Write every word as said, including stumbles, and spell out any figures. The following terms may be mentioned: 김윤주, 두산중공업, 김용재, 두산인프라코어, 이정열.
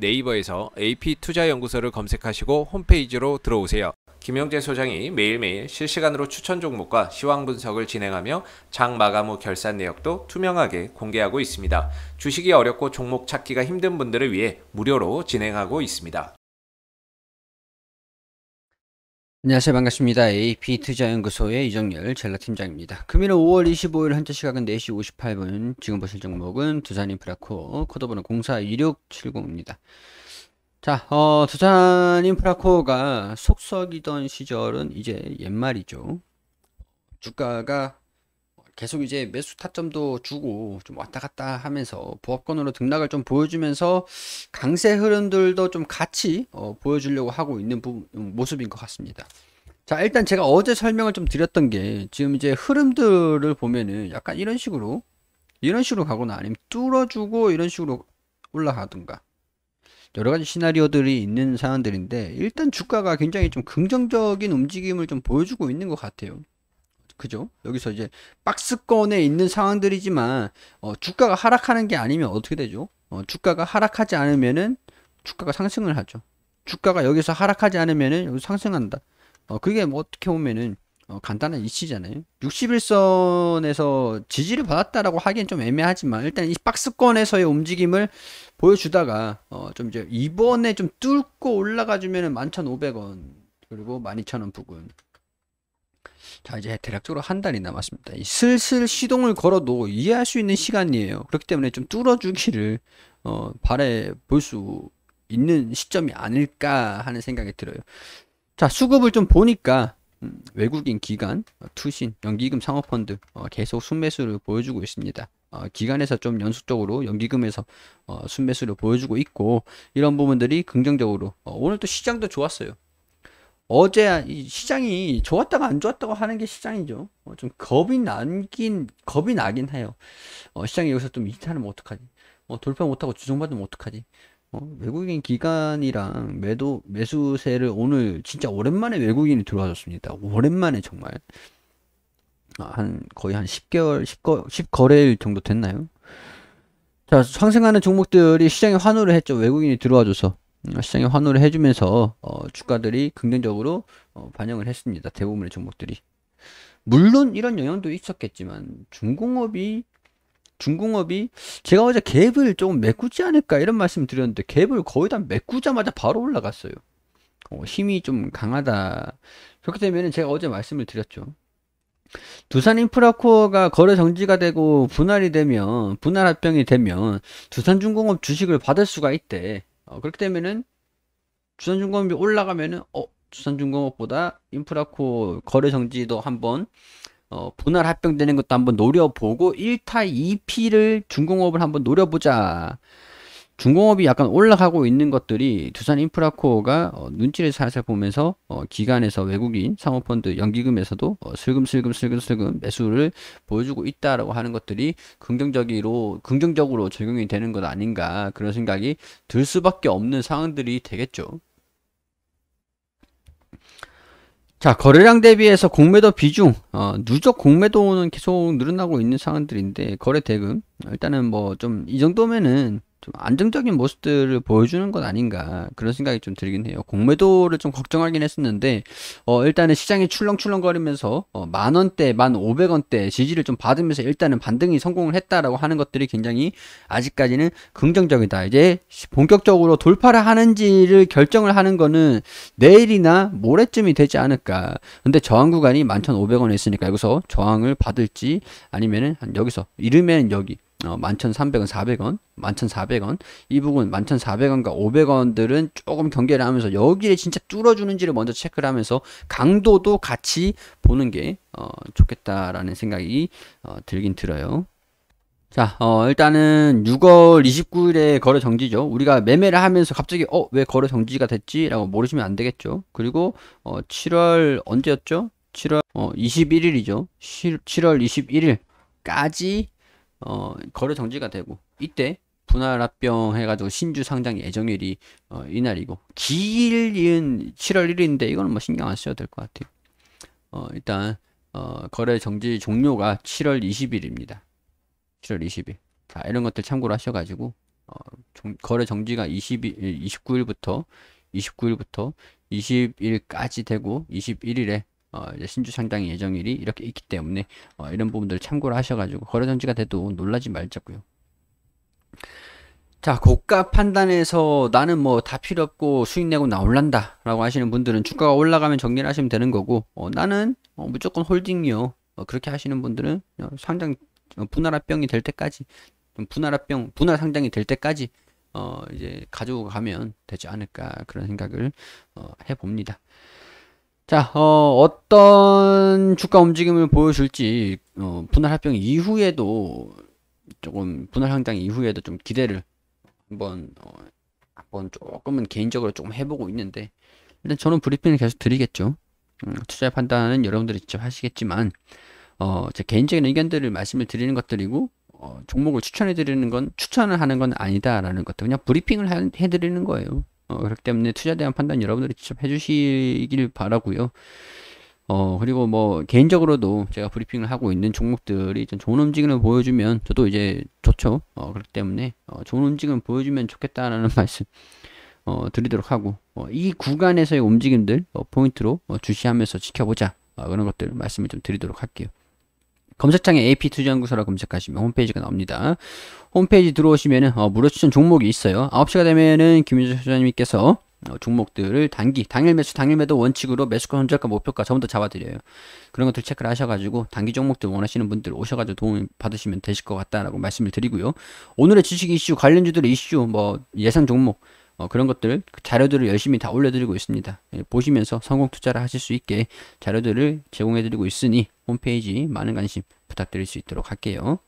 네이버에서 에이피투자연구소를 검색하시고 홈페이지로 들어오세요. 김용재 소장이 매일매일 실시간으로 추천 종목과 시황 분석을 진행하며 장 마감 후 결산 내역도 투명하게 공개하고 있습니다. 주식이 어렵고 종목 찾기가 힘든 분들을 위해 무료로 진행하고 있습니다. 안녕하세요. 반갑습니다. 에이피투자연구소의 이정열 젤라팀장입니다. 금일 오월 이십오일 현재 시각은 네 시 오십팔 분, 지금 보실 종목은 두산인프라코어, 코드번호 공사이육칠공입니다. 자, 어, 두산인프라코어가 속썩이던 시절은 이제 옛말이죠. 주가가 계속 이제 매수 타점도 주고 좀 왔다 갔다 하면서 보합권으로 등락을 좀 보여주면서 강세 흐름들도 좀 같이 어, 보여주려고 하고 있는 부, 모습인 것 같습니다. 자, 일단 제가 어제 설명을 좀 드렸던 게 지금 이제 흐름들을 보면은 약간 이런 식으로 이런 식으로 가거나 아니면 뚫어주고 이런 식으로 올라가든가 여러가지 시나리오들이 있는 사안들인데 일단 주가가 굉장히 좀 긍정적인 움직임을 좀 보여주고 있는 것 같아요. 그죠? 여기서 이제 박스권에 있는 상황들이지만 어, 주가가 하락하는 게 아니면 어떻게 되죠? 어, 주가가 하락하지 않으면은 주가가 상승을 하죠. 주가가 여기서 하락하지 않으면은 여기서 상승한다. 어, 그게 뭐 어떻게 보면은 어, 간단한 이치잖아요. 육십일선에서 지지를 받았다라고 하기엔 좀 애매하지만 일단 이 박스권에서의 움직임을 보여주다가 어, 좀 이제 이번에 좀 뚫고 올라가주면은 만 천오백 원 그리고 만 이천 원 부근. 자, 이제 대략적으로 한 달이 남았습니다. 이 슬슬 시동을 걸어도 이해할 수 있는 시간이에요. 그렇기 때문에 좀 뚫어주기를 어, 바라볼 수 있는 시점이 아닐까 하는 생각이 들어요. 자, 수급을 좀 보니까 음, 외국인 기관, 어, 투신, 연기금 상호펀드 어, 계속 순매수를 보여주고 있습니다. 어, 기관에서 좀 연속적으로 연기금에서 어, 순매수를 보여주고 있고 이런 부분들이 긍정적으로 어, 오늘 또 시장도 좋았어요. 어제 이 시장이 좋았다가 안 좋았다고 하는 게 시장이죠. 어, 좀 겁이 나긴, 겁이 나긴 해요. 어, 시장이 여기서 좀 이탈하면 어떡하지? 어, 돌파 못하고 주종받으면 어떡하지? 어, 외국인 기관이랑 매도, 매수세를 오늘 진짜 오랜만에 외국인이 들어와줬습니다. 오랜만에 정말. 한, 거의 한 십 개월, 십 거래일 정도 됐나요? 자, 상승하는 종목들이 시장에 환호를 했죠. 외국인이 들어와줘서. 시장에 환호를 해주면서 어, 주가들이 긍정적으로 어, 반영을 했습니다. 대부분의 종목들이. 물론 이런 영향도 있었겠지만 중공업이 중공업이 제가 어제 갭을 조금 메꾸지 않을까 이런 말씀 드렸는데 갭을 거의 다 메꾸자마자 바로 올라갔어요. 어, 힘이 좀 강하다. 그렇기 때문에 제가 어제 말씀을 드렸죠. 두산인프라코어가 거래 정지가 되고 분할이 되면 분할 합병이 되면 두산중공업 주식을 받을 수가 있대. 어, 그렇게 되면은 두산중공업이 올라가면은 어 두산중공업보다 인프라코어 거래 정지도 한번 어, 분할 합병되는 것도 한번 노려보고 일타 이피를 중공업을 한번 노려보자. 중공업이 약간 올라가고 있는 것들이 두산인프라코어가 어, 눈치를 살살 보면서 어, 기관에서 외국인 상호펀드 연기금에서도 어, 슬금슬금 슬금슬금 매수를 보여주고 있다라고 하는 것들이 긍정적으로 긍정적으로 적용이 되는 것 아닌가 그런 생각이 들 수밖에 없는 상황들이 되겠죠. 자, 거래량 대비해서 공매도 비중, 어, 누적 공매도는 계속 늘어나고 있는 상황들인데 거래 대금 일단은 뭐 좀 이 정도면은 좀 안정적인 모습들을 보여주는 건 아닌가 그런 생각이 좀 들긴 해요. 공매도를 좀 걱정하긴 했었는데 어 일단은 시장이 출렁출렁거리면서 어 만원대, 만 오백 원대 지지를 좀 받으면서 일단은 반등이 성공을 했다라고 하는 것들이 굉장히 아직까지는 긍정적이다. 이제 본격적으로 돌파를 하는지를 결정을 하는 거는 내일이나 모레쯤이 되지 않을까. 근데 저항 구간이 만 천오백 원에 있으니까 여기서 저항을 받을지 아니면은 여기서 이르면 여기 어, 만 천삼백 원, 사백 원, 만 천사백 원 이 부분 만 천사백 원과 오백 원들은 조금 경계를 하면서 여기에 진짜 뚫어주는지를 먼저 체크를 하면서 강도도 같이 보는 게 어, 좋겠다라는 생각이 어, 들긴 들어요. 자, 어, 일단은 유월 이십구일에 거래 정지죠. 우리가 매매를 하면서 갑자기 어, 왜 거래 정지가 됐지? 라고 모르시면 안 되겠죠. 그리고 어, 칠월 언제였죠? 칠월 어, 이십일일이죠. 칠월 이십일일까지 어, 거래 정지가 되고 이때 분할 합병 해가지고 신주 상장 예정일이 어, 이날이고 기일인 칠월 일일인데 이거는 뭐 신경 안 쓰셔도 될 것 같아요. 어, 일단 어, 거래 정지 종료가 칠월 이십일입니다. 칠월 이십일. 자, 이런 것들 참고로 하셔가지고 거래 정지가 이십이, 이십구 일부터 이십구 일부터 이십 일까지 되고 이십일 일에 어, 이제 신주 상장 예정일이 이렇게 있기 때문에 어, 이런 부분들 참고를 하셔가지고 거래 정지가 돼도 놀라지 말자고요. 자, 고가 판단에서 나는 뭐 다 필요 없고 수익 내고 나올란다 라고 하시는 분들은 주가가 올라가면 정리를 하시면 되는 거고, 어, 나는 어, 무조건 홀딩이요, 어, 그렇게 하시는 분들은 상장 분할합병이 될 때까지, 분할합병 분할 상장이 될 때까지 어, 이제 가져가면 되지 않을까, 그런 생각을 어, 해봅니다. 자, 어, 어떤 주가 움직임을 보여줄지 어, 분할합병 이후에도 조금, 분할 상장 이후에도 좀 기대를 한번 어, 한번 조금은 개인적으로 조금 해보고 있는데, 일단 저는 브리핑을 계속 드리겠죠. 음, 투자의 판단은 여러분들이 직접 하시겠지만 어, 제 개인적인 의견들을 말씀을 드리는 것들이고, 어, 종목을 추천해 드리는 건, 추천을 하는 건 아니다 라는 것들, 그냥 브리핑을 하, 해 드리는 거예요. 어, 그렇기 때문에 투자에 대한 판단 여러분들이 직접 해주시길 바라고요. 어, 그리고 뭐 개인적으로도 제가 브리핑을 하고 있는 종목들이 좀 좋은 움직임을 보여주면 저도 이제 좋죠. 어, 그렇기 때문에 어, 좋은 움직임을 보여주면 좋겠다라는 말씀 어, 드리도록 하고, 어, 이 구간에서의 움직임들 어, 포인트로 어, 주시하면서 지켜보자, 어, 그런 것들 말씀을 좀 드리도록 할게요. 검색창에 에이피투자연구소라 검색하시면 홈페이지가 나옵니다. 홈페이지 들어오시면 어, 무료 추천 종목이 있어요. 아홉 시가 되면은 김윤주 소장님께서 어, 종목들을 단기, 당일 매수, 당일 매도 원칙으로 매수가, 손절가, 목표가 전부 다 잡아드려요. 그런 것들 체크를 하셔가지고 단기 종목들 원하시는 분들 오셔가지고 도움 받으시면 되실 것 같다라고 말씀을 드리고요. 오늘의 주식 이슈, 관련주들의 이슈, 뭐 예상 종목, 어, 그런 것들, 자료들을 열심히 다 올려드리고 있습니다. 예, 보시면서 성공 투자를 하실 수 있게 자료들을 제공해드리고 있으니 홈페이지 많은 관심 부탁드릴 수 있도록 할게요.